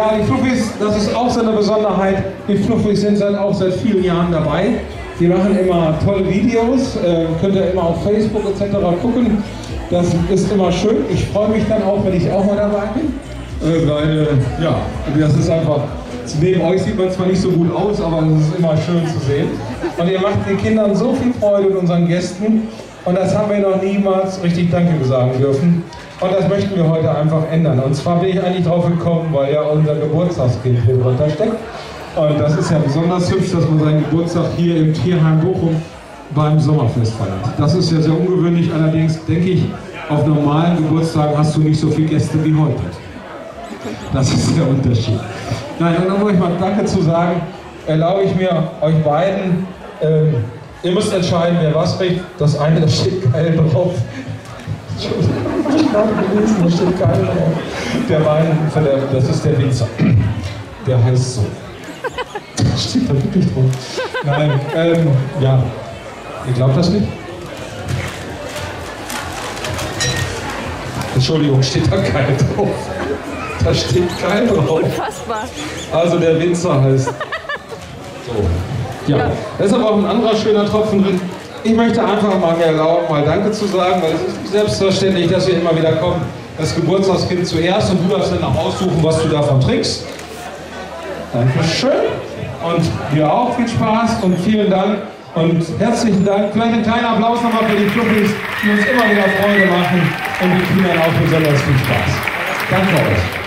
Ja, die Fluffys, das ist auch so eine Besonderheit. Die Fluffys sind auch seit vielen Jahren dabei. Die machen immer tolle Videos, könnt ihr immer auf Facebook etc. gucken. Das ist immer schön. Ich freue mich dann auch, wenn ich auch mal dabei bin. Weil, ja, das ist einfach, neben euch sieht man zwar nicht so gut aus, aber es ist immer schön zu sehen. Und ihr macht den Kindern so viel Freude und unseren Gästen. Und das haben wir noch niemals richtig Danke sagen dürfen. Und das möchten wir heute einfach ändern. Und zwar bin ich eigentlich drauf gekommen, weil ja unser Geburtstagskind hier drunter steckt. Und das ist ja besonders hübsch, dass man seinen Geburtstag hier im Tierheim Bochum beim Sommerfest feiert. Das ist ja sehr ungewöhnlich, allerdings denke ich, auf normalen Geburtstagen hast du nicht so viele Gäste wie heute. Das ist der Unterschied. Nein, und um euch mal Danke zu sagen, erlaube ich mir, euch beiden, ihr müsst entscheiden, wer was kriegt. Das eine, das steht geil drauf. Das steht geil drauf. Der Wein, das ist der Winzer. Der heißt so. Steht da wirklich drauf? Nein, ja. Ihr glaubt das nicht? Entschuldigung, steht da geil drauf. Da steht geil drauf. Unfassbar. Also der Winzer heißt so. Ja. Da ist aber auch ein anderer schöner Tropfen drin. Ich möchte einfach mal mir erlauben, mal Danke zu sagen, weil es ist nicht selbstverständlich, dass wir immer wieder kommen. Das Geburtstagskind zuerst und du darfst dann auch aussuchen, was du davon trinkst. Dankeschön. Und dir auch viel Spaß und vielen Dank und herzlichen Dank. Vielleicht einen kleinen Applaus nochmal für die Fluffys, die uns immer wieder Freude machen und die Kindern auch besonders viel Spaß. Danke euch.